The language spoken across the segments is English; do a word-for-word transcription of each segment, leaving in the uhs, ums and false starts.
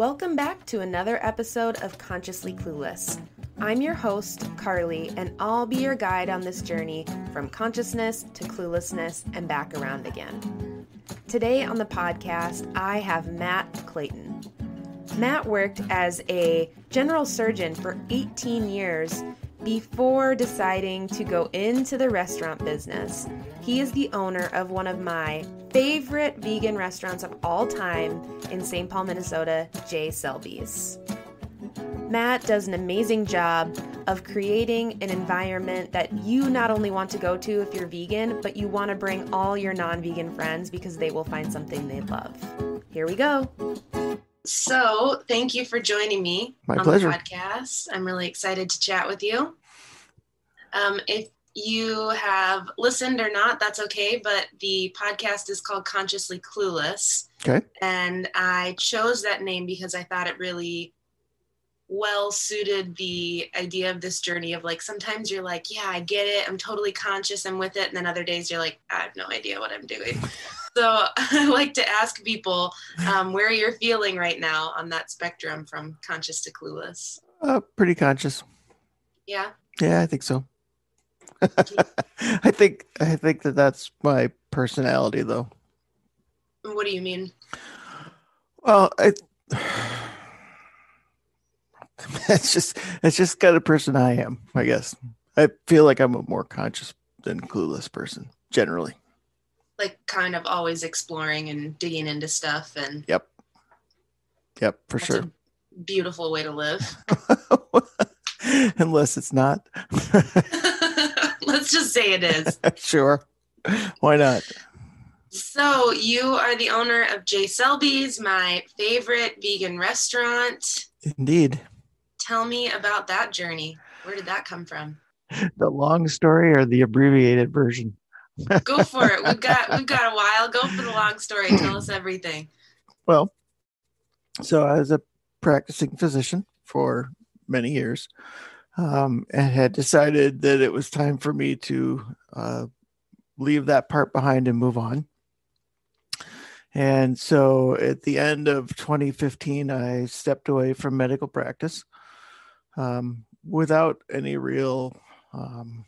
Welcome back to another episode of Consciously Clueless. I'm your host, Carly, and I'll be your guide on this journey from consciousness to cluelessness and back around again. Today on the podcast, I have Matt Clayton. Matt worked as a general surgeon for eighteen years before deciding to go into the restaurant business. He is the owner of one of my favorite vegan restaurants of all time in Saint Paul, Minnesota, J. Selby's. Matt does an amazing job of creating an environment that you not only want to go to if you're vegan, but you want to bring all your non-vegan friends because they will find something they love. Here we go. So thank you for joining me My on pleasure. The podcast. I'm really excited to chat with you. Um, if you have listened or not, that's okay, but the podcast is called Consciously Clueless. Okay. And I chose that name because I thought it really well suited the idea of this journey of like, sometimes you're like, yeah, I get it. I'm totally conscious. I'm with it. And then other days you're like, I have no idea what I'm doing. So I like to ask people um, where you're feeling right now on that spectrum from conscious to clueless. Uh, pretty conscious. Yeah. Yeah, I think so. I think I think that that's my personality, though. What do you mean? Well, I, it's just it's just kind of person I am, I guess. I feel like I'm a more conscious than clueless person, generally. Like kind of always exploring and digging into stuff. And yep, yep, for that's sure. A beautiful way to live. Unless it's not. Let's just say it is. Sure. Why not? So you are the owner of J. Selby's, my favorite vegan restaurant. Indeed. Tell me about that journey. Where did that come from? The long story or the abbreviated version? Go for it. We've got we've got a while. Go for the long story. Tell us everything. Well, so I was a practicing physician for many years. Um, and had decided that it was time for me to uh, leave that part behind and move on. And so at the end of twenty fifteen, I stepped away from medical practice um, without any real um,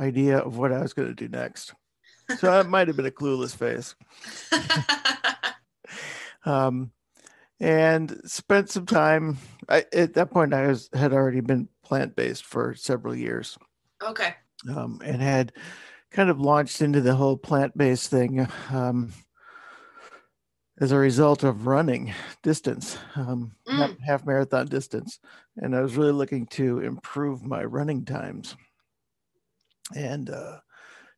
idea of what I was going to do next. So that might have been a clueless phase. um, and spent some time. I, at that point, I was, had already been plant-based for several years. Okay. Um, and had kind of launched into the whole plant-based thing um, as a result of running distance, um, mm. half, half marathon distance. And I was really looking to improve my running times. And uh,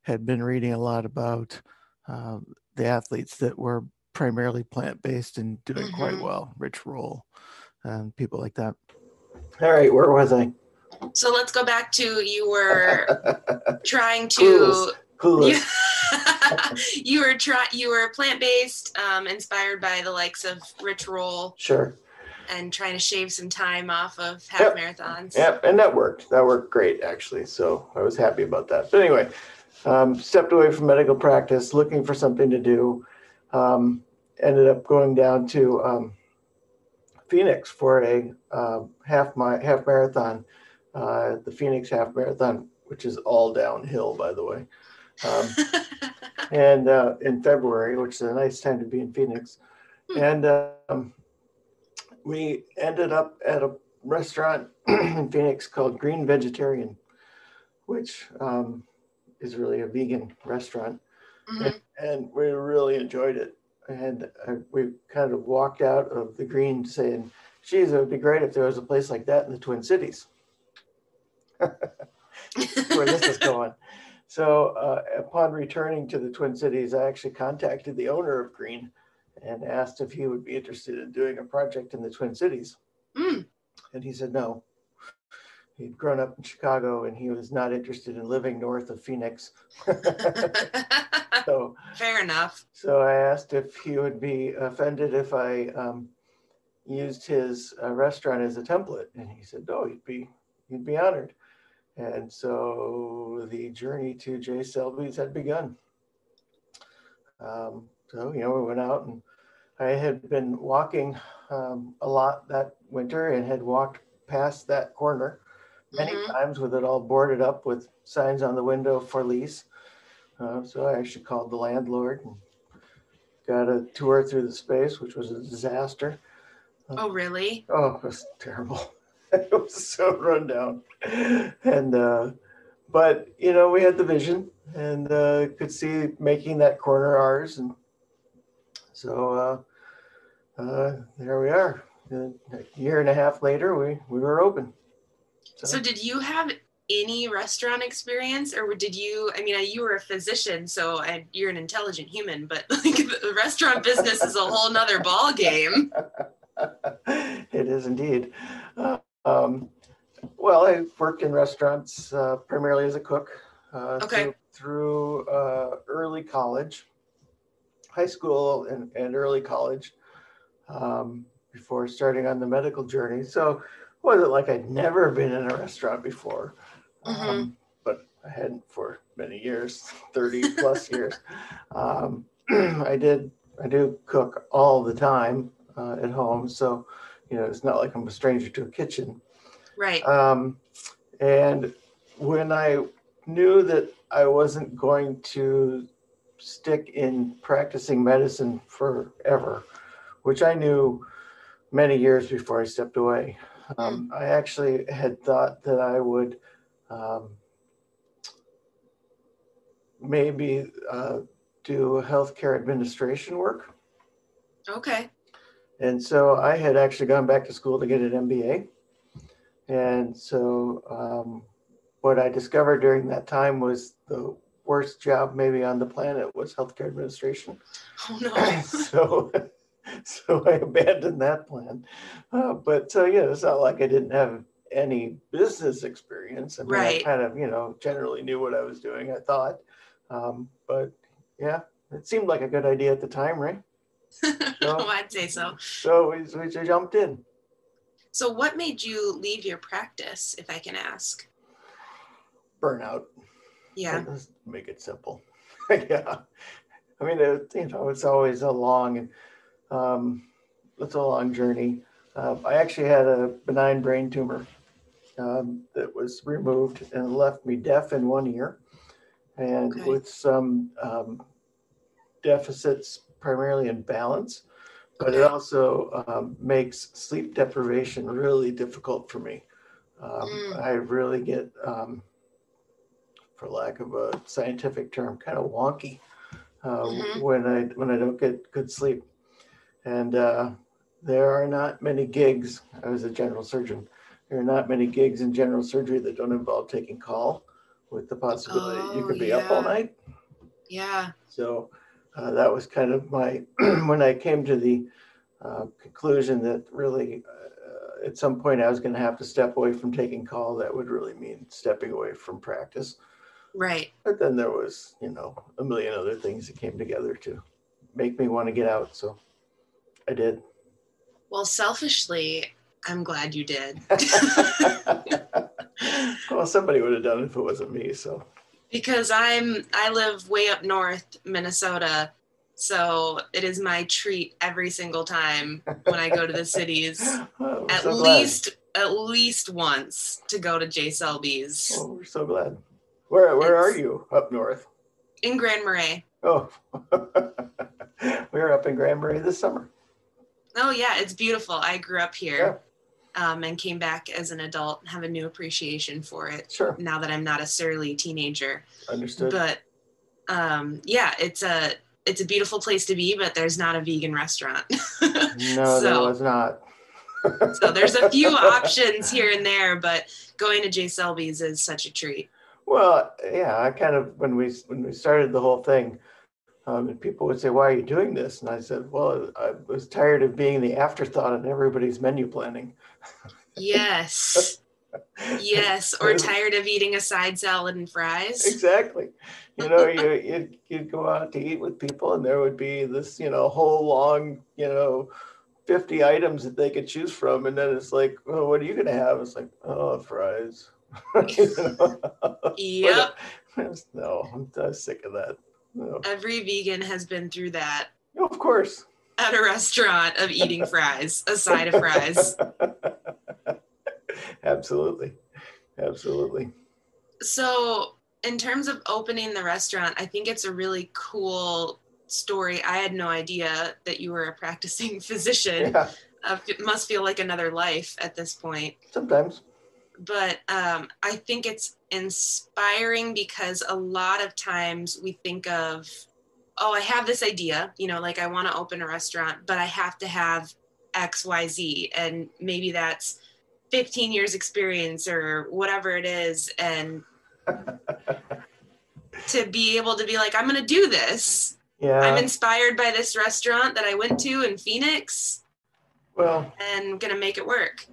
had been reading a lot about uh, the athletes that were primarily plant-based and doing mm-hmm. quite well, Rich Roll and people like that. All right, where was I? So let's go back to you were trying to. Clueless. Clueless. You, you were try, you were plant-based, um, inspired by the likes of Rich Roll. Sure. And trying to shave some time off of half yep. marathons. Yep, and that worked. That worked great, actually. So I was happy about that. But anyway, um, stepped away from medical practice, looking for something to do. Um, ended up going down to. Um, Phoenix for a uh, half my half marathon, uh, the Phoenix half marathon, which is all downhill, by the way. Um, and uh, in February, which is a nice time to be in Phoenix. And um, we ended up at a restaurant in Phoenix called Green Vegetarian, which um, is really a vegan restaurant. Mm-hmm. And, and we really enjoyed it. And I, we kind of walked out of the Green saying, geez, it would be great if there was a place like that in the Twin Cities. Where this is going. So uh, upon returning to the Twin Cities, I actually contacted the owner of Green and asked if he would be interested in doing a project in the Twin Cities. Mm. And he said no. He'd grown up in Chicago and he was not interested in living north of Phoenix. So, fair enough. So I asked if he would be offended if I um, used his uh, restaurant as a template, and he said, "No, he'd be he'd be honored." And so the journey to J. Selby's had begun. Um, so you know, we went out and I had been walking um, a lot that winter and had walked past that corner many mm-hmm. times with it all boarded up with signs on the window for lease. Uh, so I actually called the landlord and got a tour through the space, which was a disaster. Uh, oh, really? Oh, it was terrible. It was so run down. And, uh, but, you know, we had the vision and uh, could see making that corner ours. And so uh, uh, there we are. And a year and a half later, we, we were open. So. so did you have any restaurant experience, or did you, I mean, you were a physician, so I, you're an intelligent human, but like the restaurant business is a whole nother ball game. It is indeed. Uh, um, well, I worked in restaurants uh, primarily as a cook uh, okay. through, through uh, early college, high school and, and early college um, before starting on the medical journey. So it wasn't like I'd never been in a restaurant before, mm-hmm. um, but I hadn't for many years, thirty plus years. Um, I did, I do cook all the time. Uh, at home, so you know it's not like I'm a stranger to a kitchen, right? Um, and when I knew that I wasn't going to stick in practicing medicine forever, which I knew many years before I stepped away, um, I actually had thought that I would um, maybe uh, do healthcare administration work. Okay. And so I had actually gone back to school to get an M B A. And so um, what I discovered during that time was the worst job maybe on the planet was healthcare administration. Oh, no. so, so I abandoned that plan. Uh, but so, yeah, it's not like I didn't have any business experience. I mean, right. I kind of, you know, generally knew what I was doing, I thought. Um, but yeah, it seemed like a good idea at the time, right? So, oh, I'd say so. So we, we jumped in. So what made you leave your practice, if I can ask? Burnout. Yeah. Let's make it simple. Yeah. I mean, it, you know, it's always a long, and um, it's a long journey. Uh, I actually had a benign brain tumor um, that was removed and left me deaf in one ear, and okay. with some um, deficits. Primarily in balance, but okay. it also um, makes sleep deprivation really difficult for me. Um, mm. I really get, um, for lack of a scientific term, kind of wonky uh, mm-hmm. when I when I don't get good sleep. And uh, there are not many gigs. I was a general surgeon. There are not many gigs in general surgery that don't involve taking call, with the possibility oh, that you could be yeah. up all night. Yeah. So. Uh, that was kind of my, when I came to the uh, conclusion that really uh, at some point I was going to have to step away from taking call. That would really mean stepping away from practice. Right. But then there was, you know, a million other things that came together to make me want to get out. So I did. Well, selfishly, I'm glad you did. Well, somebody would have done it if it wasn't me, so. Because I'm, I live way up north, Minnesota, so it is my treat every single time when I go to the cities, oh, at so least, glad. at least once to go to J. Selby's. Oh, we're so glad. Where, where it's, are you up north? In Grand Marais. Oh, we were up in Grand Marais this summer. Oh yeah, it's beautiful. I grew up here. Yeah. Um, and came back as an adult and have a new appreciation for it. Sure. Now that I'm not a surly teenager. Understood. But um, yeah, it's a it's a beautiful place to be, but there's not a vegan restaurant. No, so, there was not. So there's a few options here and there, but going to J. Selby's is such a treat. Well, yeah, I kind of when we when we started the whole thing, um, and people would say, "Why are you doing this?" And I said, "Well, I was tired of being the afterthought in everybody's menu planning." Yes. Yes. Or tired of eating a side salad and fries. Exactly. You know, you, you'd, you'd go out to eat with people and there would be this, you know, whole long, you know, fifty items that they could choose from. And then it's like, well, what are you going to have? It's like, oh, fries. You know? Yep. No, I'm, I'm sick of that. No. Every vegan has been through that. Of course. at a restaurant of eating fries, a side of fries. Absolutely. Absolutely. So in terms of opening the restaurant, I think it's a really cool story. I had no idea that you were a practicing physician. Yeah. Uh, it must feel like another life at this point. Sometimes. But um, I think it's inspiring because a lot of times we think of, oh, I have this idea, you know, like I want to open a restaurant, but I have to have X, Y, Z. And maybe that's fifteen years experience or whatever it is. And to be able to be like, I'm going to do this. Yeah. I'm inspired by this restaurant that I went to in Phoenix. Well, and I'm going to make it work.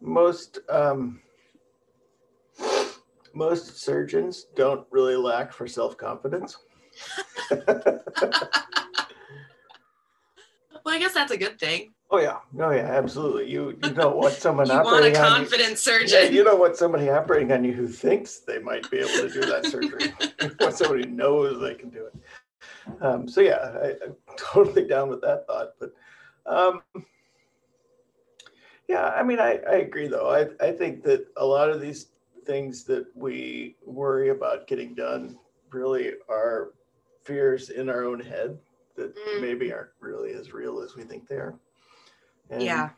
Most, um, most surgeons don't really lack for self-confidence. Well, I guess that's a good thing. Oh yeah, no, yeah, absolutely. You you don't want someone you operating want a confident on you. Surgeon. Yeah, you don't want somebody operating on you who thinks they might be able to do that surgery. You want somebody who knows they can do it. Um, so yeah, I, I'm totally down with that thought. But um, yeah, I mean, I, I agree though. I I think that a lot of these things that we worry about getting done really are fears in our own head that mm. maybe aren't really as real as we think they are. And, yeah.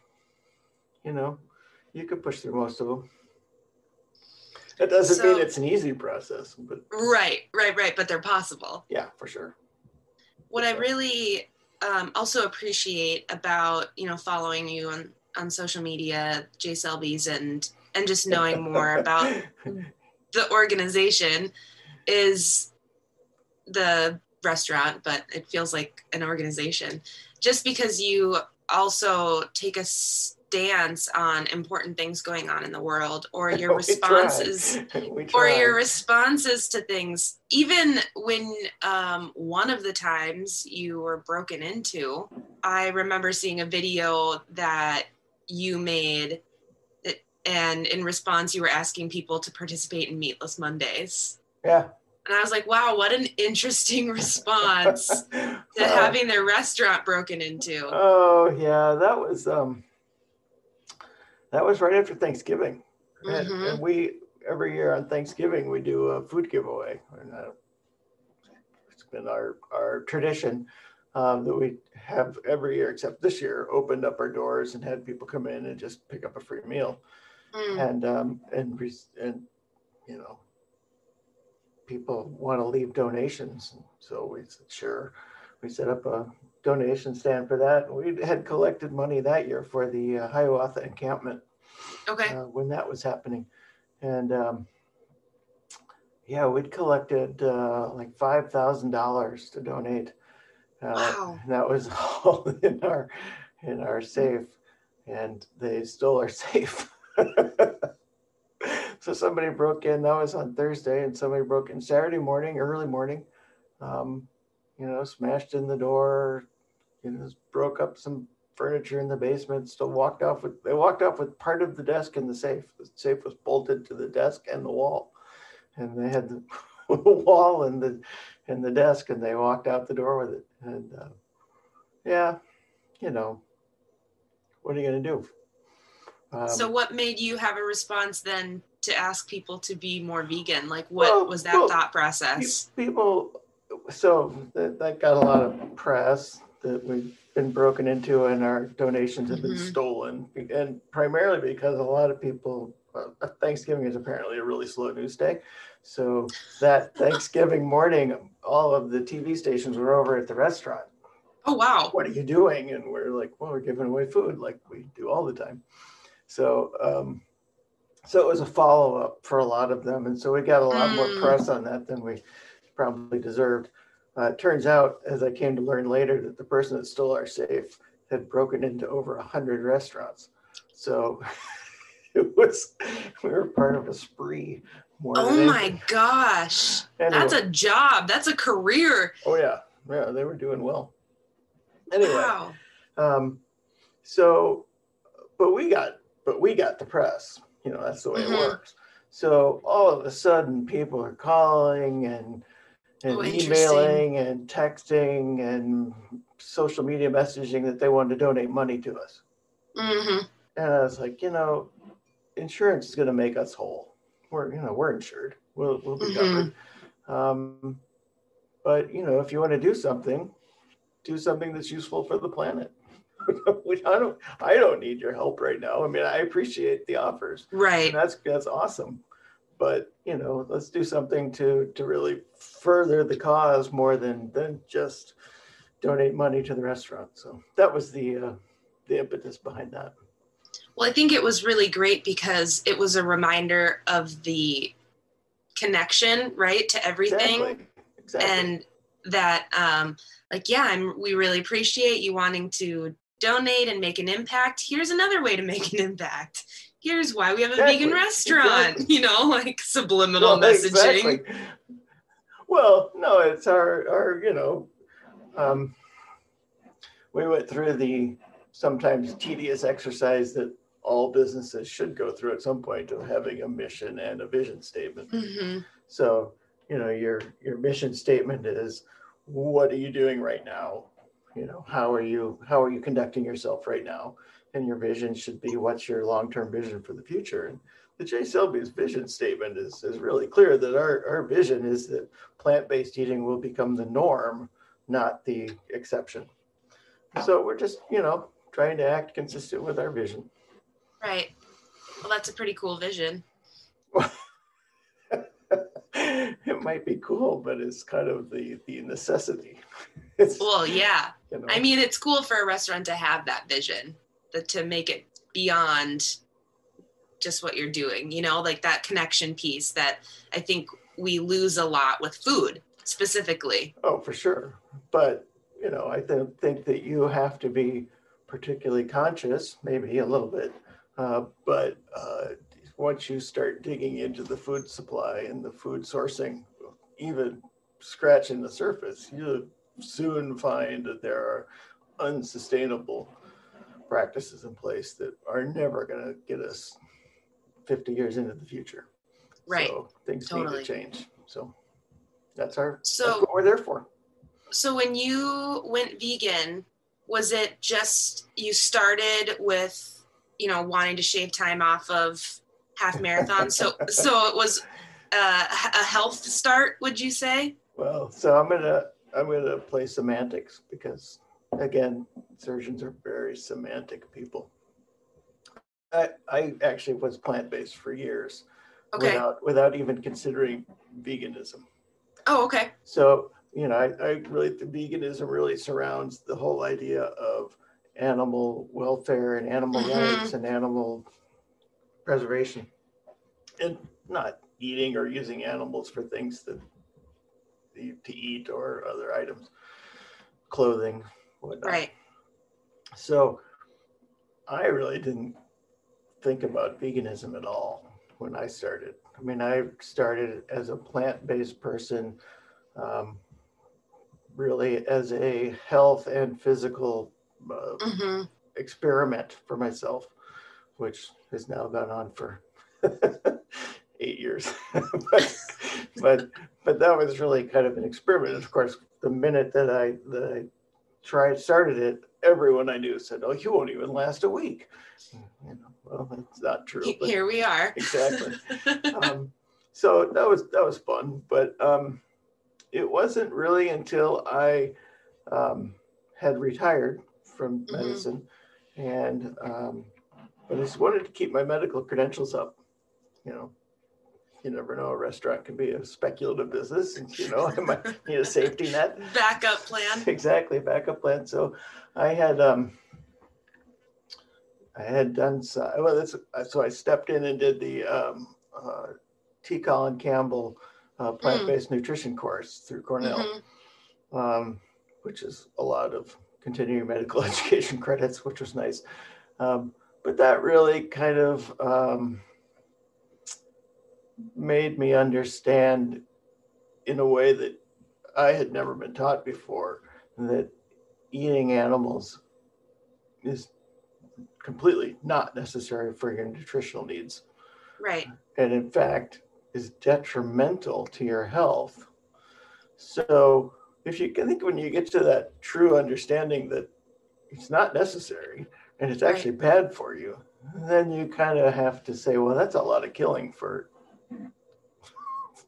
You know, you could push through most of them. That doesn't so, mean it's an easy process, but right, right, right. But they're possible. Yeah, for sure. What for I sure. really um, also appreciate about, you know, following you on, on social media, J. Selby's, and, and just knowing more about the organization is the restaurant, but it feels like an organization just because you also take a stance on important things going on in the world or your responses or your responses to things. Even when um, one of the times you were broken into, I remember seeing a video that you made that, and in response, you were asking people to participate in Meatless Mondays. Yeah. And I was like, wow, what an interesting response to uh, having their restaurant broken into. Oh yeah, that was um, that was right after Thanksgiving. Mm-hmm. and, and we every year on Thanksgiving we do a food giveaway, and uh, it's been our our tradition um, that we have every year, except this year, opened up our doors and had people come in and just pick up a free meal, mm. and um, and and you know. People want to leave donations. So we said, sure. We set up a donation stand for that. We had collected money that year for the uh, Hiawatha encampment. Okay. Uh, when that was happening. And um, yeah, we'd collected uh, like five thousand dollars to donate. Uh, wow. And that was all in our, in our safe. And they stole our safe. So somebody broke in, that was on Thursday, and somebody broke in Saturday morning, early morning, um, you know, smashed in the door, you know, broke up some furniture in the basement, still walked off with, they walked off with part of the desk in the safe. The safe was bolted to the desk and the wall, and they had the wall and the, and the desk, and they walked out the door with it. And uh, yeah, you know, what are you going to do? Um, so what made you have a response then to ask people to be more vegan? Like what well, was that well, thought process? People, so that, that got a lot of press that we've been broken into and our donations have been mm-hmm. stolen. And primarily because a lot of people, uh, Thanksgiving is apparently a really slow news day. So that Thanksgiving morning, all of the T V stations were over at the restaurant. Oh, wow. What are you doing? And we're like, well, we're giving away food like we do all the time. So, um, so it was a follow-up for a lot of them. And so we got a lot mm. more press on that than we probably deserved. Uh, it turns out, as I came to learn later, that the person that stole our safe had broken into over one hundred restaurants. So it was, we were part of a spree. More oh than my anything. Gosh. Anyway. That's a job. That's a career. Oh yeah. Yeah. They were doing well. Anyway. Wow. Um, so, but we got, But we got the press, you know, that's the way mm-hmm. it works. So all of a sudden people are calling and, and oh, emailing and texting and social media messaging that they wanted to donate money to us. Mm-hmm. And I was like, you know, insurance is going to make us whole. We're, you know, we're insured. We'll, we'll be mm-hmm. covered. Um, but, you know, if you want to do something, do something that's useful for the planet. Which I don't, I don't need your help right now. I mean, I appreciate the offers. Right. And that's, that's awesome. But, you know, let's do something to, to really further the cause more than, than just donate money to the restaurant. So that was the, uh, the impetus behind that. Well, I think it was really great because it was a reminder of the connection, right, to everything. Exactly. Exactly. And that, um, like, yeah, I'm, we really appreciate you wanting to donate and make an impact. Here's another way to make an impact. Here's why we have a exactly. vegan restaurant, exactly. you know, like subliminal well, messaging. Exactly. Well, no, it's our, our, you know, um, we went through the sometimes tedious exercise that all businesses should go through at some point of having a mission and a vision statement. Mm-hmm. So, you know, your, your mission statement is, what are you doing right now? You know, how are you, how are you conducting yourself right now? And your vision should be, what's your long-term vision for the future? And the J. Selby's vision statement is, is really clear that our, our vision is that plant-based eating will become the norm, not the exception. So we're just, you know, trying to act consistent with our vision. Right. Well, that's a pretty cool vision. It might be cool, but it's kind of the, the necessity. It's, well, yeah. You know. I mean, it's cool for a restaurant to have that vision, that to make it beyond just what you're doing, you know, like that connection piece that I think we lose a lot with food specifically. Oh, for sure. But, you know, I th- think that you have to be particularly conscious, maybe a little bit, uh, but uh, once you start digging into the food supply and the food sourcing, even scratching the surface, you soon find that there are unsustainable practices in place that are never going to get us fifty years into the future. Right. So things totally. Need to change. So that's our, so, that's what we're there for. So when you went vegan, was it just, you started with, you know, wanting to shave time off of half marathons? So, so it was uh, a health start, would you say? Well, so I'm going to, I'm going to play semantics because, again, surgeons are very semantic people. I, I actually was plant-based for years okay. without without even considering veganism. Oh, okay. So, you know, I, I really, the veganism really surrounds the whole idea of animal welfare and animal mm-hmm. rights and animal preservation and not eating or using animals for things that to eat or other items, clothing, whatnot. Right. So I really didn't think about veganism at all when I started. I mean, I started as a plant-based person, um, really as a health and physical uh, mm-hmm. experiment for myself, which has now gone on for eight years. but, but but that was really kind of an experiment. Of course, the minute that I, that I tried, started it, everyone I knew said, "Oh, you won't even last a week." You know, well, that's not true. Here we are. Exactly. um, so that was that was fun, but um, it wasn't really until I um, had retired from medicine, mm-hmm. and um, but I just wanted to keep my medical credentials up. You know, you never know, a restaurant can be a speculative business, and you know, I might need a safety net. Backup plan. Exactly, backup plan. So I had um, I had done so. Well, that's so I stepped in and did the um, uh, T. Colin Campbell uh, plant-based mm. nutrition course through Cornell, mm-hmm. um, which is a lot of continuing medical education credits, which was nice. Um, but that really kind of um, made me understand in a way that I had never been taught before that eating animals is completely not necessary for your nutritional needs. Right. And in fact, is detrimental to your health. So if you can think when you get to that true understanding that it's not necessary and it's actually bad for you, then you kind of have to say, well, that's a lot of killing for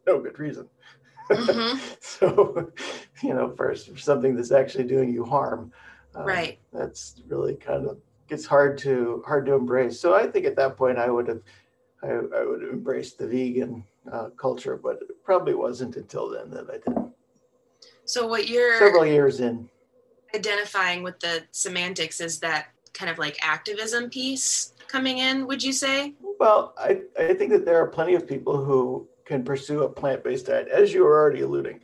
no good reason. Mm-hmm. So, you know, first something that's actually doing you harm. Uh, right. That's really kind of gets hard to hard to embrace. So I think at that point I would have I, I would have embraced the vegan uh, culture, but it probably wasn't until then that I didn't. So what you're several years in identifying with the semantics is that kind of like activism piece coming in, would you say? Well, I, I think that there are plenty of people who can pursue a plant-based diet, as you were already alluding,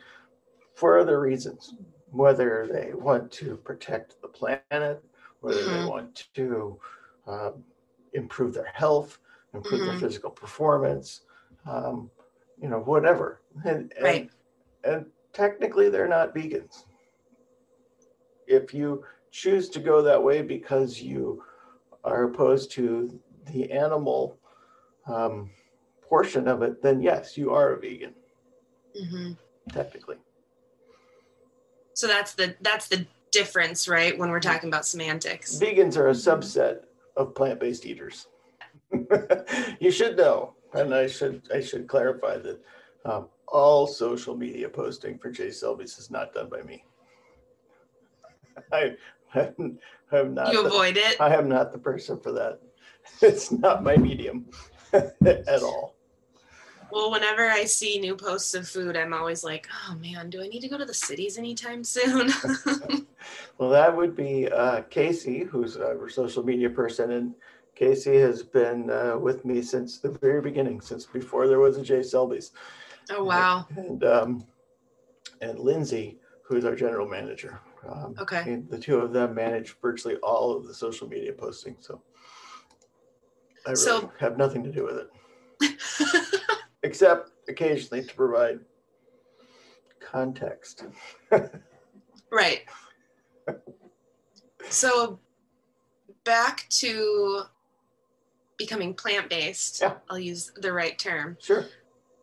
for other reasons, whether they want to protect the planet, whether mm-hmm. they want to um, improve their health, improve mm-hmm. their physical performance, um, you know, whatever. And, right. and, and technically they're not vegans. If you choose to go that way because you are opposed to the animal um, portion of it, then yes, you are a vegan, mm-hmm. technically. So that's the that's the difference, right? When we're talking about semantics, vegans are a subset of plant-based eaters. You should know, and I should I should clarify that um, all social media posting for J. Selby's is not done by me. I I'm, I'm not. You avoid the, it. I am not the person for that. It's not my medium at all. Well, whenever I see new posts of food, I'm always like, oh man, do I need to go to the cities anytime soon? Well, that would be uh, Casey, who's our social media person. And Casey has been uh, with me since the very beginning, since before there was a J. Selby's. Oh, wow. And, and, um, and Lindsay, who's our general manager. Um, okay. The two of them manage virtually all of the social media posting. So I really so, have nothing to do with it. Except occasionally to provide context. Right. So back to becoming plant-based. Yeah. I'll use the right term. Sure.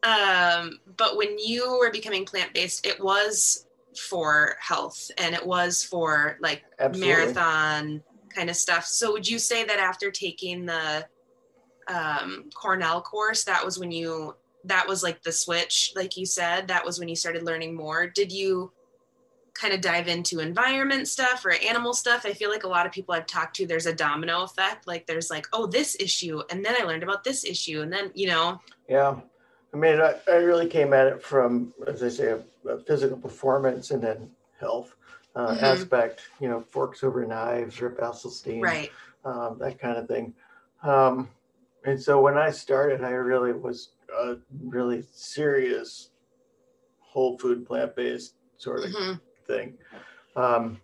Um, but when you were becoming plant-based, it was for health and it was for like Absolutely. Marathon kind of stuff. So would you say that after taking the um, Cornell course, that was when you, that was like the switch, like you said, that was when you started learning more? Did you kind of dive into environment stuff or animal stuff? I feel like a lot of people I've talked to, there's a domino effect. Like there's like, oh, this issue. And then I learned about this issue. And then, you know. Yeah. I mean, I, I really came at it from, as I say, a, a physical performance and then health uh, mm-hmm. aspect, you know, Forks Over Knives, Rip, right. um, that kind of thing. Um, and so when I started, I really was a really serious whole food, plant-based sort of mm-hmm. thing. Um,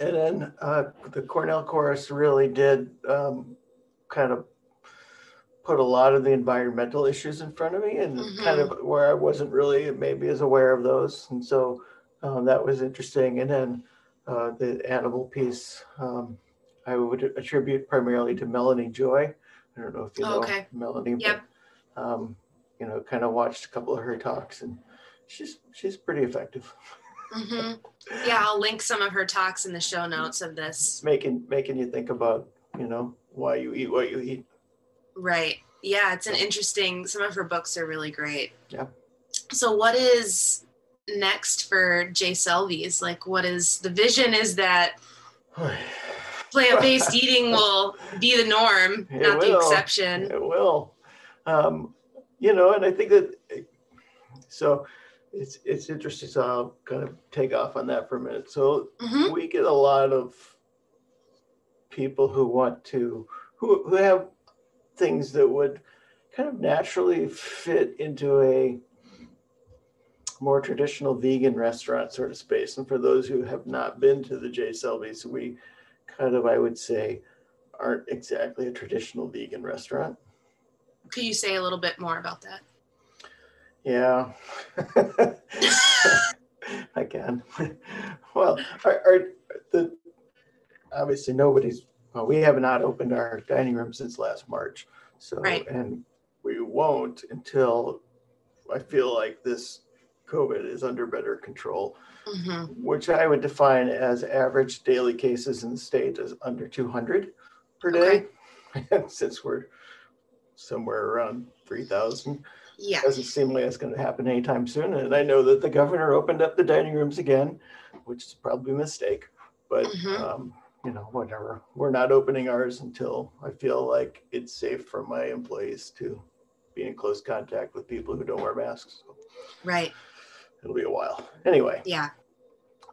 and then uh, the Cornell course really did um, kind of put a lot of the environmental issues in front of me and mm-hmm. kind of where I wasn't really maybe as aware of those. And so um, that was interesting. And then uh, the animal piece, um, I would attribute primarily to Melanie Joy. I don't know if you oh, know okay. Melanie, yep. but, um, you know, kind of watched a couple of her talks and she's, she's pretty effective. Mm-hmm. Yeah. I'll link some of her talks in the show notes of this. Making, making you think about, you know, why you eat what you eat. Right. Yeah. It's an interesting, some of her books are really great. Yeah. So what is next for J. Selby's? Like what is the vision is that plant-based eating will be the norm, it not will. The exception. It will. Um, you know, and I think that, so it's, it's interesting. So I'll kind of take off on that for a minute. So mm-hmm. we get a lot of people who want to, who, who have things that would kind of naturally fit into a more traditional vegan restaurant sort of space. And for those who have not been to the J. Selby's, we kind of, I would say, aren't exactly a traditional vegan restaurant. Could you say a little bit more about that? Yeah, I can. Well, our, our, the, obviously nobody's, well, we have not opened our dining room since last March. So, right. and we won't until I feel like this COVID is under better control, mm-hmm. which I would define as average daily cases in the state is under two hundred per day. Okay. Since we're somewhere around three thousand, yeah. doesn't seem like it's going to happen anytime soon. And I know that the governor opened up the dining rooms again, which is probably a mistake, but mm-hmm. um, you know, whatever. We're not opening ours until I feel like it's safe for my employees to be in close contact with people who don't wear masks. Right. It'll be a while. Anyway. Yeah.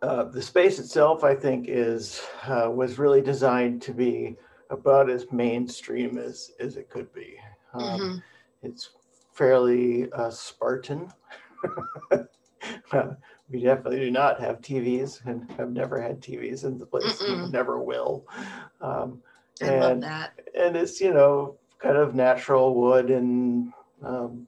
Uh, the space itself, I think, is uh, was really designed to be about as mainstream as, as it could be. Um, mm-hmm. It's fairly uh, Spartan. We definitely do not have T Vs and have never had T Vs in the place. Mm-mm. Never will. Um, I and, love that. And it's, you know, kind of natural wood and, um,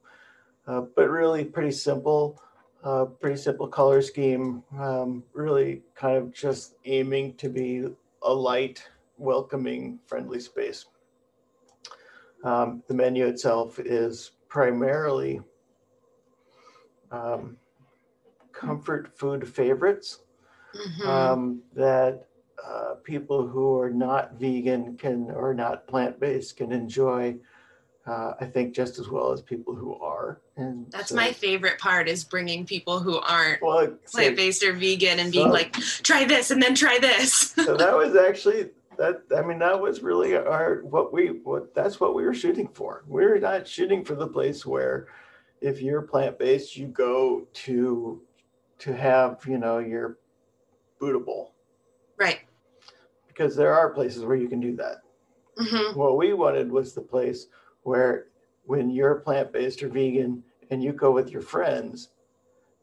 uh, but really pretty simple, uh, pretty simple color scheme, um, really kind of just aiming to be a light, welcoming, friendly space. Um, the menu itself is primarily um, comfort food favorites mm-hmm. um, that uh, people who are not vegan can, or not plant-based can enjoy, uh, I think, just as well as people who are. And that's so, my favorite part is bringing people who aren't well, plant-based so, or vegan and being so, like, try this and then try this. So that was actually... That, I mean, that was really our, what we, what, that's what we were shooting for. We were not shooting for the place where if you're plant-based, you go to, to have, you know, your Buddha bowl. Right. Because there are places where you can do that. Mm-hmm. What we wanted was the place where when you're plant-based or vegan and you go with your friends,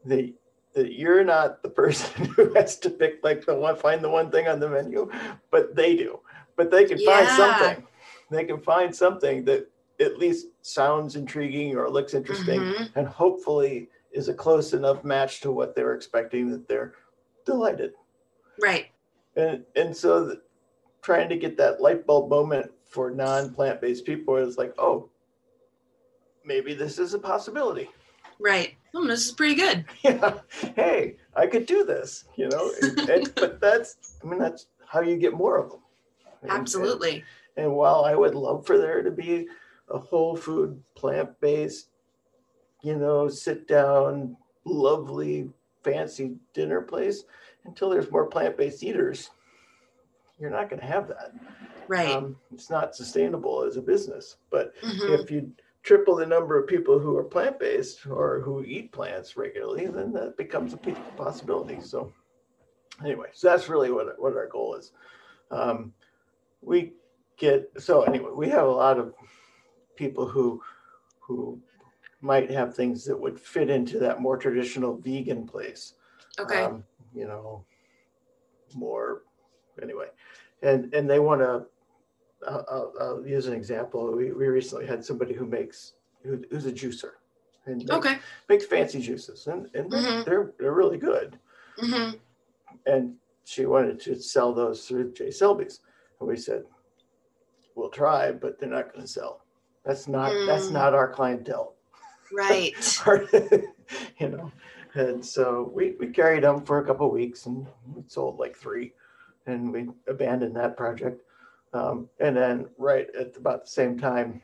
they that you're not the person who has to pick like the one, find the one thing on the menu, but they do, but they can yeah. find something. They can find something that at least sounds intriguing or looks interesting mm-hmm. and hopefully is a close enough match to what they're expecting that they're delighted. Right. And, and so the, trying to get that light bulb moment for non-plant-based people is like, oh, maybe this is a possibility. Right. Oh, this is pretty good. Yeah. Hey, I could do this, you know, and, and, but that's, I mean, that's how you get more of them. And, absolutely. And, and while I would love for there to be a whole food, plant-based, you know, sit down, lovely, fancy dinner place, until there's more plant-based eaters, you're not going to have that. Right. Um, it's not sustainable as a business, but mm-hmm. if you triple the number of people who are plant-based or who eat plants regularly, then that becomes a possibility. So anyway, so that's really what, what our goal is. Um, we get, so anyway, we have a lot of people who, who might have things that would fit into that more traditional vegan place. Okay. Um, you know, more, anyway, and, and they want to, I'll, I'll use an example. We, we recently had somebody who makes, who, who's a juicer and makes, okay. makes fancy juices and, and mm-hmm. they're, they're really good. Mm-hmm. And she wanted to sell those through J. Selby's. And we said, we'll try, but they're not going to sell. That's not, mm. that's not our clientele. Right. our, you know? And so we, we carried them for a couple of weeks and we sold like three and we abandoned that project. Um, and then right at about the same time,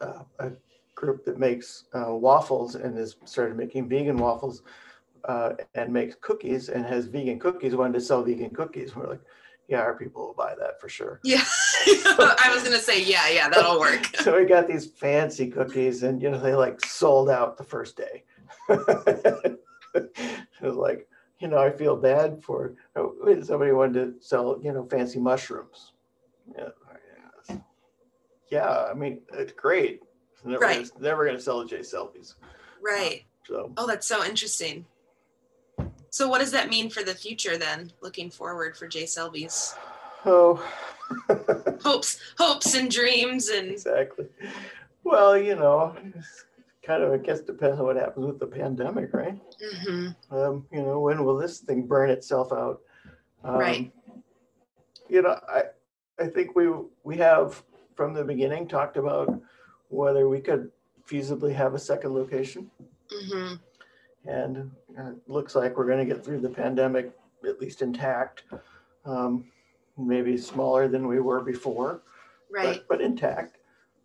uh, a group that makes uh, waffles and has started making vegan waffles uh, and makes cookies and has vegan cookies wanted to sell vegan cookies. We're like, yeah, our people will buy that for sure. Yeah, I was going to say, yeah, yeah, that'll work. So we got these fancy cookies and, you know, they like sold out the first day. It was like, you know, I feel bad for somebody wanted to sell, you know, fancy mushrooms. Yeah, yeah. I mean, it's great. It's never, right. It's never going to sell a J. Selby's. Right. Uh, so. Oh, that's so interesting. So what does that mean for the future then, looking forward for J. Selby's? Oh. hopes, hopes and dreams. and Exactly. Well, you know, kind of, I guess, depends on what happens with the pandemic, right? Mm-hmm. Um, you know, when will this thing burn itself out? Um, right. You know, I... I think we we have from the beginning talked about whether we could feasibly have a second location, mm-hmm. and it looks like we're going to get through the pandemic at least intact, um, maybe smaller than we were before, right? But, but intact.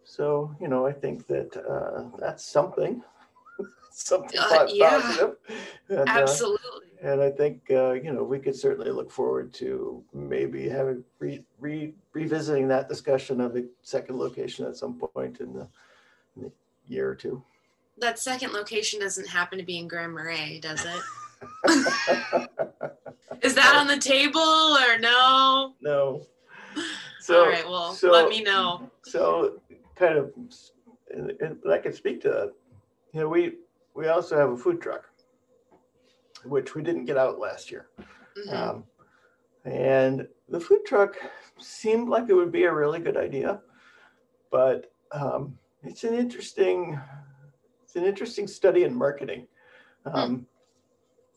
So, you know, I think that uh, that's something, something uh, yeah. positive. And, absolutely. Uh, and I think, uh, you know, we could certainly look forward to maybe having re, re, revisiting that discussion of a second location at some point in the, in the year or two. That second location doesn't happen to be in Grand Marais, does it? Is that on the table or no? No. So, all right, well, so, let me know. So kind of, and, and I can speak to that. You know, we, we also have a food truck, which we didn't get out last year. Mm-hmm. Um, and the food truck seemed like it would be a really good idea, but um, it's an interesting... It's an interesting study in marketing. Um,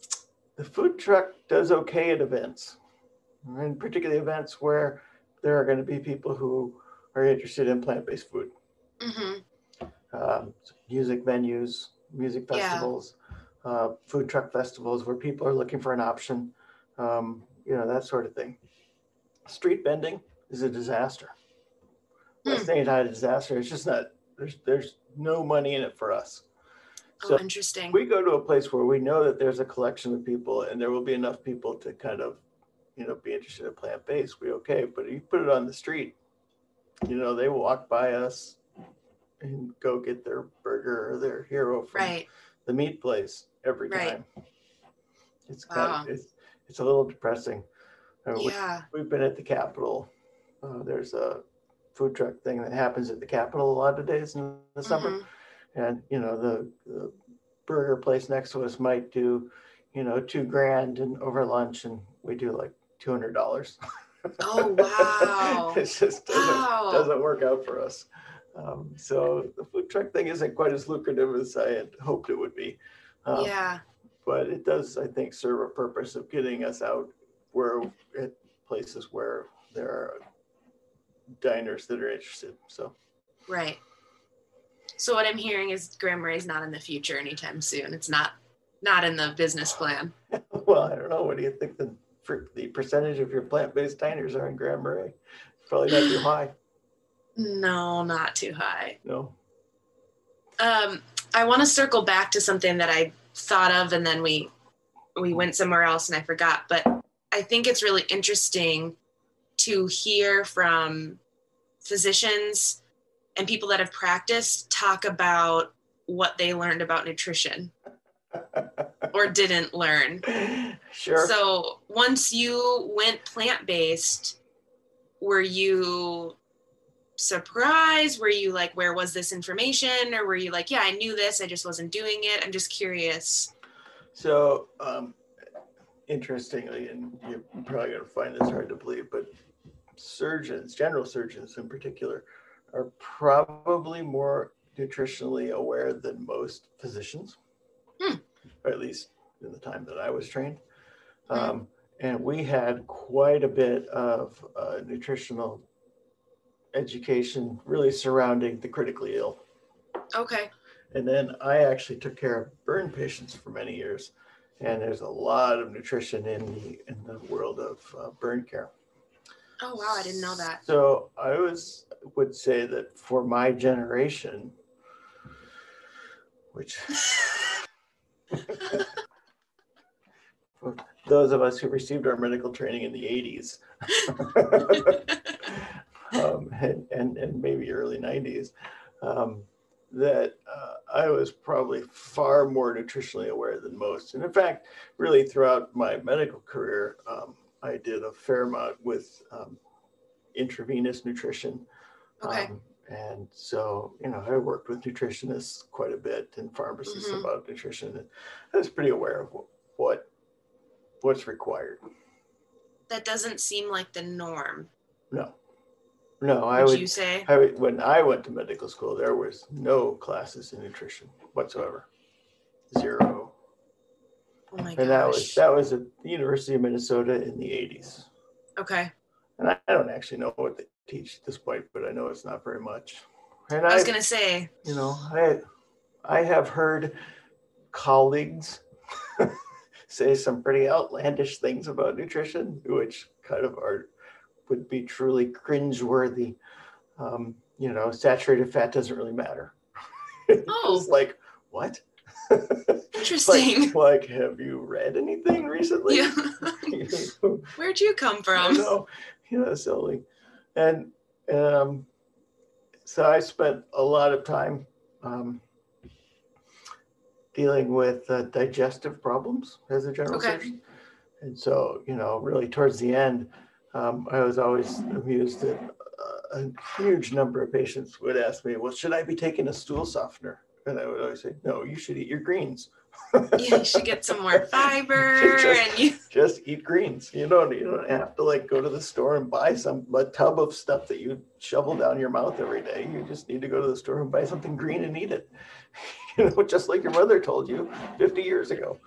mm. The food truck does okay at events, and particularly events where there are going to be people who are interested in plant-based food. Mm-hmm. um, so music venues, music festivals, yeah. uh, food truck festivals where people are looking for an option, um, you know, that sort of thing. Street vending is a disaster. Mm. That's not a disaster. It's just not, there's, there's no money in it for us. So oh, interesting. We go to a place where we know that there's a collection of people and there will be enough people to kind of, you know, be interested in plant-based. We okay, but if you put it on the street, you know, they walk by us and go get their burger or their hero from right. the meat place every right. time. It's wow. kind of, it's, it's a little depressing. I mean, yeah. we, we've been at the Capitol. Uh, there's a food truck thing that happens at the Capitol a lot of days in the mm-hmm. summer, and you know the, the burger place next to us might do, you know, two grand and over lunch, and we do like two hundred dollars. Oh wow! It just doesn't, wow. doesn't work out for us. Um, so the food truck thing isn't quite as lucrative as I had hoped it would be. Um, yeah. But it does, I think, serve a purpose of getting us out where at places where there are diners that are interested. So right, so what I'm hearing is Grand Marais is not in the future anytime soon. It's not not in the business plan. Well, I don't know, what do you think the for the percentage of your plant-based diners are in Grand Marais? Probably not too high. No, not too high. No. um I want to circle back to something that I thought of and then we we went somewhere else and I forgot, but I think it's really interesting to hear from physicians and people that have practiced talk about what they learned about nutrition or didn't learn. Sure. So once you went plant-based, were you surprised? Were you like, where was this information? Or were you like, yeah, I knew this, I just wasn't doing it? I'm just curious. So um, interestingly, and you're probably gonna find this hard to believe, but surgeons, general surgeons in particular, are probably more nutritionally aware than most physicians, hmm. or at least in the time that I was trained. Hmm. Um, and we had quite a bit of uh, nutritional education really surrounding the critically ill. Okay. And then I actually took care of burn patients for many years. And there's a lot of nutrition in the in the world of uh, burn care. Oh, wow, I didn't know that. So I was would say that for my generation, which for those of us who received our medical training in the eighties um, and, and, and maybe early nineties, um, that uh, I was probably far more nutritionally aware than most. And in fact, really throughout my medical career, um, I did a fair amount with um, intravenous nutrition. Okay. Um, and so, you know, I worked with nutritionists quite a bit and pharmacists mm-hmm. about nutrition. And I was pretty aware of what, what what's required. That doesn't seem like the norm. No. No, I would, would you say? I would, when I went to medical school, there was no classes in nutrition whatsoever. Zero. Oh my gosh. And that was, that was at the University of Minnesota in the eighties. Okay. And I, I don't actually know what they teach at this point, but I know it's not very much. And I was going to say, you know, I I have heard colleagues say some pretty outlandish things about nutrition, which kind of are would be truly cringeworthy. Um, you know, saturated fat doesn't really matter. Oh, it's like what? Interesting. like, like, have you read anything recently? Yeah. You know? Where'd you come from? No, yeah, silly. And um, so I spent a lot of time um, dealing with uh, digestive problems as a general okay. surgeon. And so, you know, really towards the end, um, I was always amused that uh, a huge number of patients would ask me, well, should I be taking a stool softener? And I would always say, no, you should eat your greens. Yeah, you should get some more fiber. just, and you... just eat greens. You don't, you don't have to like go to the store and buy some a tub of stuff that you shovel down your mouth every day. You just need to go to the store and buy something green and eat it. You know, just like your mother told you fifty years ago.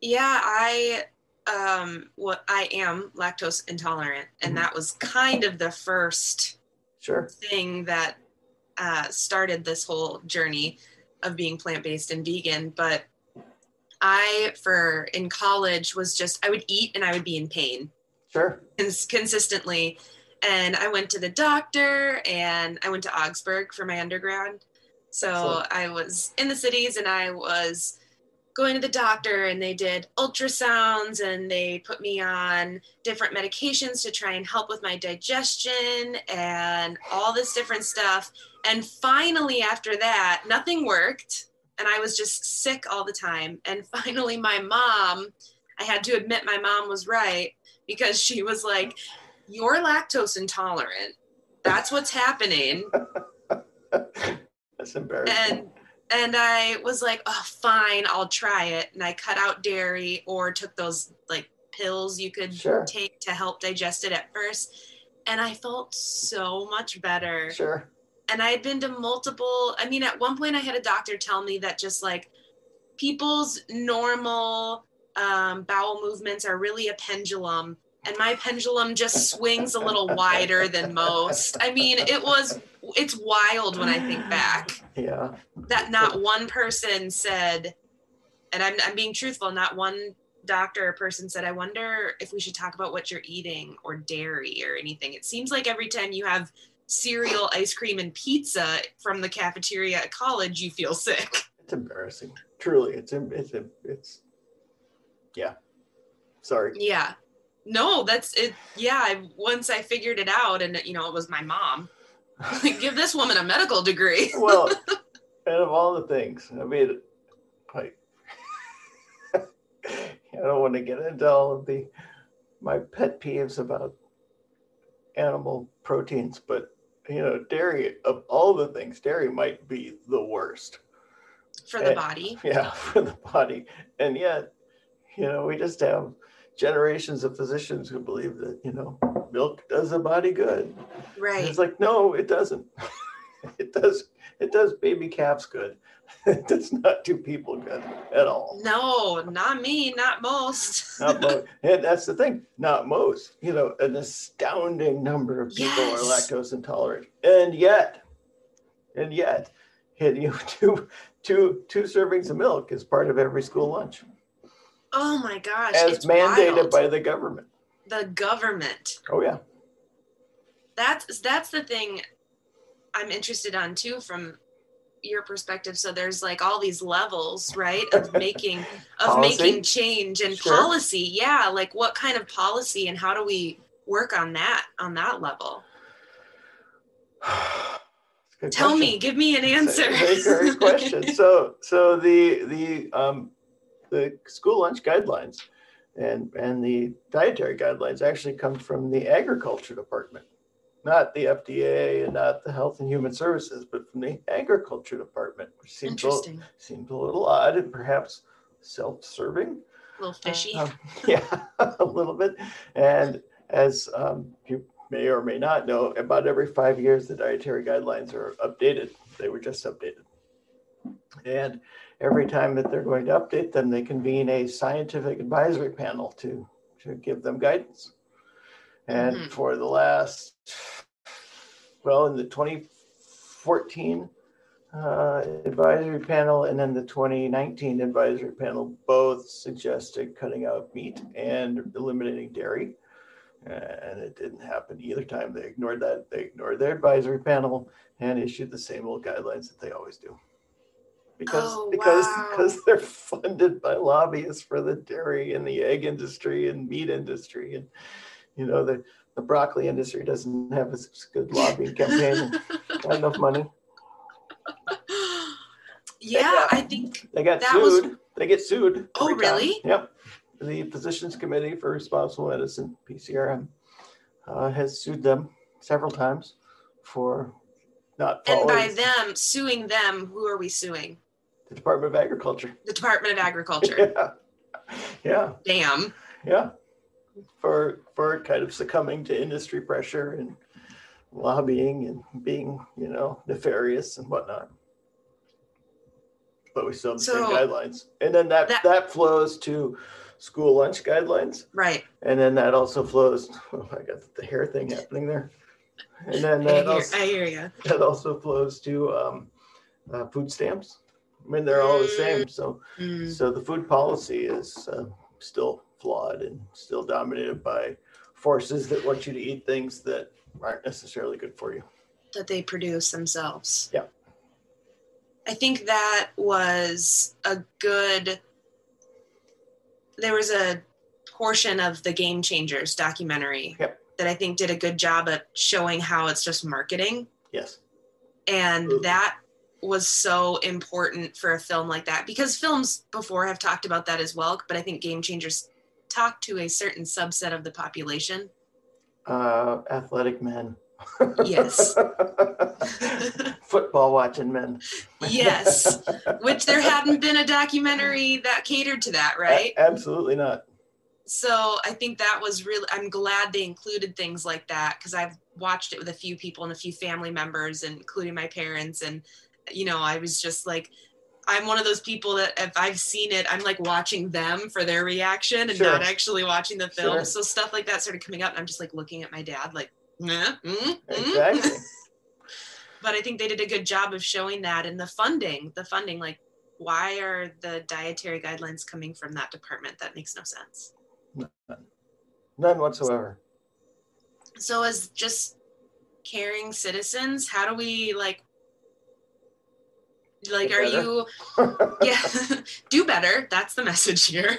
Yeah, I um, well, I am lactose intolerant. And mm-hmm. that was kind of the first sure. thing that uh, started this whole journey of being plant-based and vegan. But I, for in college was just, I would eat and I would be in pain. Sure. Cons- consistently. And I went to the doctor and I went to Augsburg for my undergrad. So Excellent. I was in the cities and I was going to the doctor and they did ultrasounds and they put me on different medications to try and help with my digestion and all this different stuff. And finally, after that, nothing worked. And I was just sick all the time. And finally, my mom, I had to admit my mom was right, because she was like, you're lactose intolerant. That's what's happening. That's embarrassing. And, and I was like, oh, fine, I'll try it. And I cut out dairy or took those like pills you could sure. take to help digest it at first. And I felt so much better. Sure. And I had been to multiple, I mean, at one point I had a doctor tell me that just like people's normal um, bowel movements are really a pendulum. And my pendulum just swings a little wider than most. I mean, it was, it's wild when I think back. Yeah. That not one person said, and I'm, I'm being truthful, not one doctor or person said, I wonder if we should talk about what you're eating or dairy or anything. It seems like every time you have cereal, ice cream, and pizza from the cafeteria at college, you feel sick. It's embarrassing. Truly. It's, it's, it's, yeah. Sorry. Yeah. No, that's it. Yeah. I, once I figured it out and, you know, it was my mom. Give this woman a medical degree. Well, out of all the things, I mean, I, I don't want to get into all of the, my pet peeves about animal proteins, but you know, dairy of all the things, dairy might be the worst for the and, body. Yeah, for the body. And yet, you know, we just have generations of physicians who believe that, you know, milk does the body good. Right. And it's like, no, it doesn't. It does. It does baby calves good. It does not do people good at all. No, not me, not most. Not most. And that's the thing, not most. You know, an astounding number of people yes. are lactose intolerant. And yet, and yet, you know, two, two, two servings of milk is part of every school lunch. Oh my gosh. As it's mandated wild. By the government. The government. Oh yeah. That's, that's the thing I'm interested on too from your perspective. So there's like all these levels, right, of making of making change and sure. policy. Yeah, like what kind of policy and how do we work on that on that level? Tell question. Me, give me an answer. That's a great question. So so the the um the school lunch guidelines and and the dietary guidelines actually come from the agriculture department. Not the F D A and not the Health and Human Services, but from the Agriculture Department, which seems, a, seems a little odd and perhaps self-serving. A little fishy. Um, yeah, a little bit. And as um, you may or may not know, about every five years, the dietary guidelines are updated. They were just updated. And every time that they're going to update them, they convene a scientific advisory panel to, to give them guidance. And mm-hmm. for the last, well, in the twenty fourteen uh, advisory panel and then the twenty nineteen advisory panel both suggested cutting out meat and eliminating dairy. And it didn't happen either time. They ignored that. They ignored their advisory panel and issued the same old guidelines that they always do. Because, oh, because, wow. because they're funded by lobbyists for the dairy and the egg industry and meat industry. And, you know, the, the broccoli industry doesn't have a good lobbying campaign. Not enough money. Yeah, got, I think they got that sued. Was... They get sued. Oh, really? Time. Yep. The Physicians Committee for Responsible Medicine, P C R M, uh, has sued them several times for not following. And by them, suing them, who are we suing? The Department of Agriculture. The Department of Agriculture. Yeah. Yeah. Damn. Yeah. For, for kind of succumbing to industry pressure and lobbying and being, you know, nefarious and whatnot. But we still have the so, same guidelines. And then that, that, that flows to school lunch guidelines. Right. And then that also flows. Oh, I got the hair thing happening there. And then that I hear, also, I hear you. That also flows to um, uh, food stamps. I mean, they're all the same. So, mm. so the food policy is uh, still flawed and still dominated by forces that want you to eat things that aren't necessarily good for you. That they produce themselves. Yeah. I think that was a good... There was a portion of the Game Changers documentary yep. that I think did a good job of showing how it's just marketing. Yes. And Ooh. That was so important for a film like that, because films before have talked about that as well. But I think Game Changers talked to a certain subset of the population. Uh, athletic men. Yes. Football watching men. Yes. Which there hadn't been a documentary that catered to that, right? A- absolutely not. So I think that was really, I'm glad they included things like that, because I've watched it with a few people and a few family members, and including my parents. And, you know, I was just like, I'm one of those people that if I've seen it, I'm like watching them for their reaction and sure. not actually watching the film. Sure. So stuff like that started coming up, and I'm just like looking at my dad like, mm-hmm. Exactly. But I think they did a good job of showing that, and the funding, the funding, like, why are the dietary guidelines coming from that department? That makes no sense. None, None whatsoever. So, so as just caring citizens, how do we like, like, do are you, yeah, do better. That's the message here.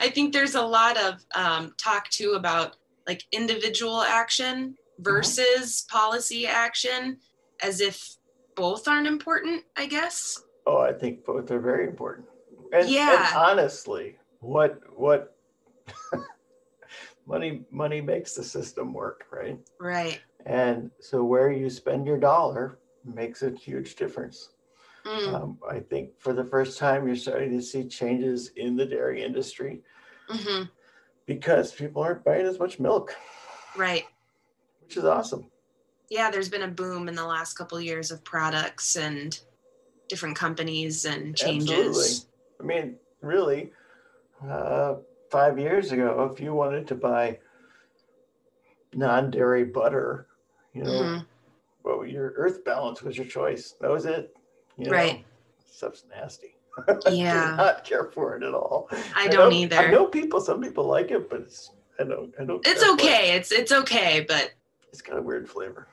I think there's a lot of um, talk too about like individual action versus mm-hmm. policy action, as if both aren't important, I guess. Oh, I think both are very important. And, yeah. and honestly, what what money money makes the system work, right? Right. And so where you spend your dollar makes a huge difference. Mm. Um, I think for the first time, you're starting to see changes in the dairy industry. Mm-hmm. Because people aren't buying as much milk. Right. Which is awesome. Yeah, there's been a boom in the last couple of years of products and different companies and changes. Absolutely. I mean, really, uh, five years ago, if you wanted to buy non-dairy butter, you know, mm-hmm. well, your Earth Balance was your choice. That was it. You know, right. Stuff's nasty. Yeah. I do not care for it at all. I don't I know, either. I know people, some people like it, but it's, I don't, I don't. It's okay. It's, it's okay, but. It's got a weird flavor.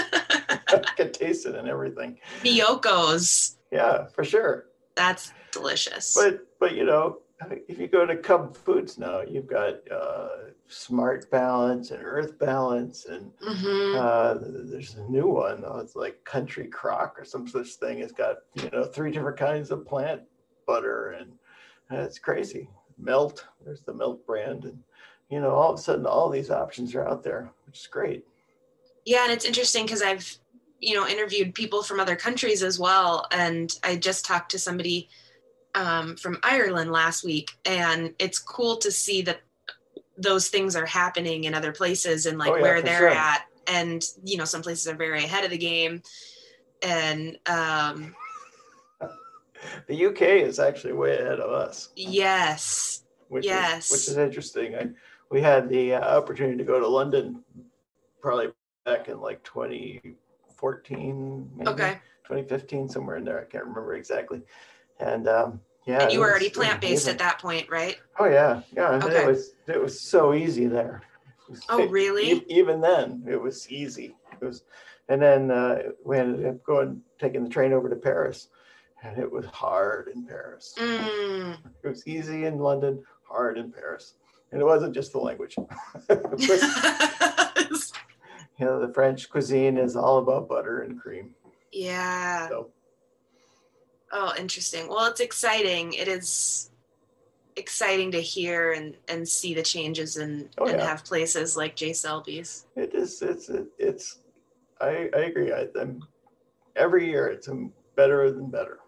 I can taste it and everything. Miyoko's. Yeah, for sure. That's delicious. But, but you know, if you go to Cub Foods now, you've got uh, Smart Balance and Earth Balance, and mm-hmm. uh, there's a new one. Oh, it's like Country Crock or some such thing. It's got, you know, three different kinds of plant butter, and uh, it's crazy. Melt, there's the Melt brand, and you know, all of a sudden, all these options are out there, which is great. Yeah, and it's interesting because I've, you know, interviewed people from other countries as well, and I just talked to somebody. Um, from Ireland last week, and it's cool to see that those things are happening in other places and like oh, yeah, where they're sure. at, and you know, some places are very ahead of the game, and um, the U K is actually way ahead of us. Yes, which yes, is, which is interesting. I, we had the opportunity to go to London probably back in like twenty twenty fourteen, maybe, okay. twenty fifteen, somewhere in there. I can't remember exactly. And um, yeah. And you were already plant-based at that point, right? Oh yeah, yeah. Okay. It was it was so easy there. Was, oh really? It, even then, it was easy. It was, and then uh, we ended up going taking the train over to Paris, and it was hard in Paris. Mm. It was easy in London, hard in Paris, and it wasn't just the language. You know, the French cuisine is all about butter and cream. Yeah. So. Oh, interesting. Well, it's exciting. It is exciting to hear and, and see the changes and, oh, and yeah. have places like J. Selby's. It is. It's, it, it's, I, I agree. I, I'm, every year it's better than better.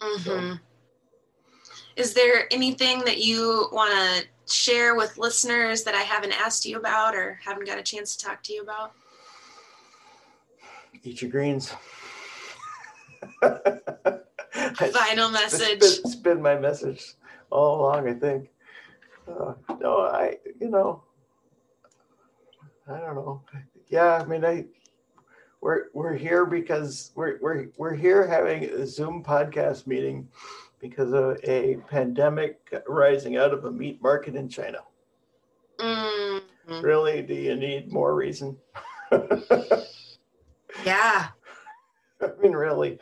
Mm-hmm. So. Is there anything that you want to share with listeners that I haven't asked you about or haven't got a chance to talk to you about? Eat your greens. Final message. It's been, it's been my message all along, I think. Uh, no, I, you know, I don't know. Yeah, I mean, I, we're we're here because we're we're we're here having a Zoom podcast meeting because of a pandemic rising out of a meat market in China. Mm-hmm. Really, do you need more reason? Yeah. I mean, really.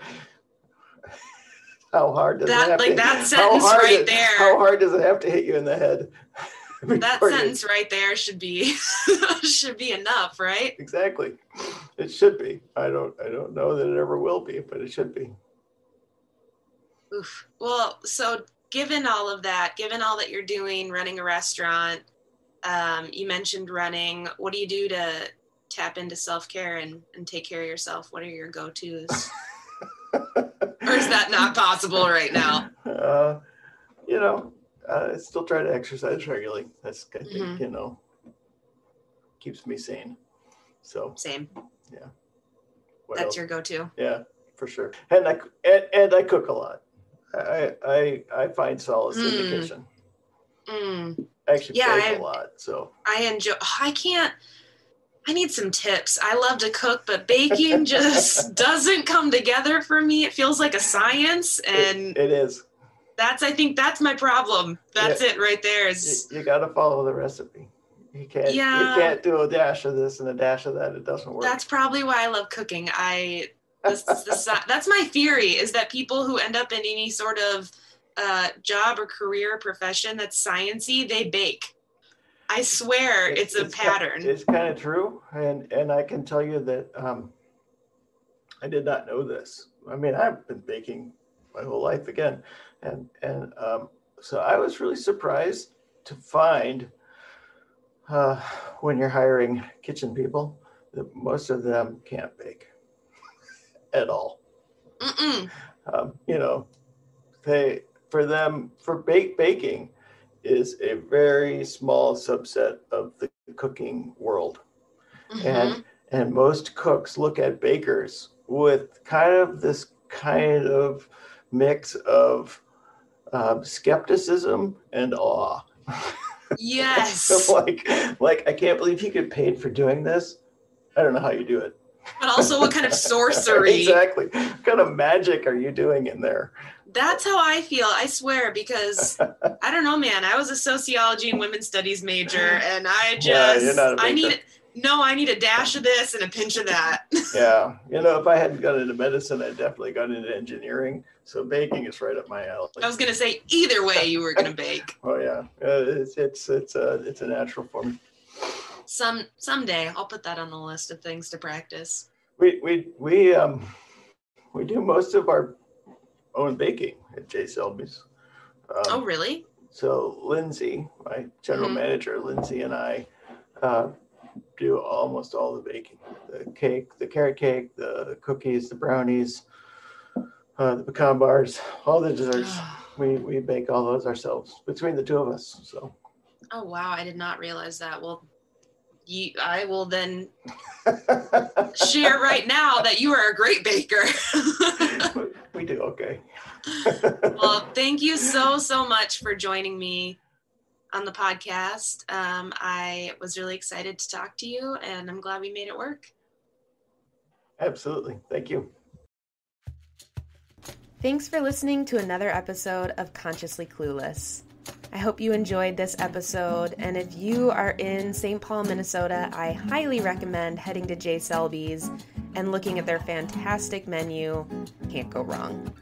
How hard does that, it have like to, that sentence right it, there? How hard does it have to hit you in the head? That sentence you, right there should be should be enough, right? Exactly. It should be. I don't I don't know that it ever will be, but it should be. Oof. Well, so given all of that, given all that you're doing, running a restaurant, um, you mentioned running. What do you do to tap into self-care and, and take care of yourself? What are your go-tos? Or is that not possible right now? Uh, you know, uh, I still try to exercise regularly. That's, I think, mm-hmm. you know, keeps me sane. So same. Yeah. What That's else? Your go-to. Yeah, for sure. And I and, and I cook a lot. I I, I find solace mm. in the kitchen. Mm. I actually yeah, bake I, a lot. So I enjoy. Oh, I can't. I need some tips. I love to cook, but baking just doesn't come together for me. It feels like a science, and it, it is. That's, I think, that's my problem. That's yeah. it right there. Is you, you got to follow the recipe. You can't. Yeah. You can't do a dash of this and a dash of that. It doesn't work. That's probably why I love cooking. I. This, this, that's my theory: is that people who end up in any sort of uh, job or career or profession that's sciencey, they bake. I swear it's, it's a it's pattern. Kind, it's kind of true. And and I can tell you that um, I did not know this. I mean, I've been baking my whole life again. And, and um, so I was really surprised to find uh, when you're hiring kitchen people that most of them can't bake at all. Mm-mm. Um, you know, they for them, for bake baking, is a very small subset of the cooking world. Mm-hmm. And and most cooks look at bakers with kind of this kind of mix of um, skepticism and awe. Yes. So like, like, I can't believe you get paid for doing this. I don't know how you do it. But also what kind of sorcery. Exactly. What kind of magic are you doing in there? That's how I feel, I swear, because I don't know, man, I was a sociology and women's studies major and I just, yeah, you're not a I need, no, I need a dash of this and a pinch of that. Yeah. You know, if I hadn't gone into medicine, I'd definitely gone into engineering. So baking is right up my alley. I was going to say either way you were going to bake. Oh yeah. It's, it's, it's a, it's a natural for me. Some, someday I'll put that on the list of things to practice. We, we, we, um, we do most of our own baking at J. Selby's. Um, oh, really? So Lindsay, my general mm-hmm. manager, Lindsay and I uh, do almost all the baking. The cake, the carrot cake, the cookies, the brownies, uh, the pecan bars, all the desserts. we, we bake all those ourselves between the two of us. So. Oh, wow. I did not realize that. Well, You, I will then share right now that you are a great baker. We do okay. Well, thank you so, so much for joining me on the podcast. Um, I was really excited to talk to you and I'm glad we made it work. Absolutely. Thank you. Thanks for listening to another episode of Consciously Clueless. I hope you enjoyed this episode, and if you are in Saint Paul, Minnesota, I highly recommend heading to J. Selby's and looking at their fantastic menu. Can't go wrong.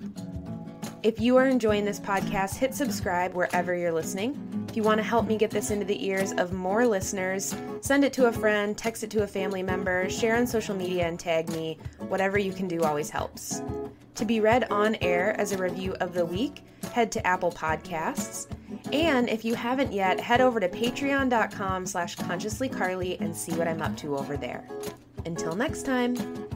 If you are enjoying this podcast, hit subscribe wherever you're listening. If you want to help me get this into the ears of more listeners, send it to a friend, text it to a family member, share on social media, and tag me. Whatever you can do always helps. To be read on air as a review of the week, head to Apple Podcasts. And if you haven't yet, head over to patreon dot com slash consciouslycarly and see what I'm up to over there. Until next time.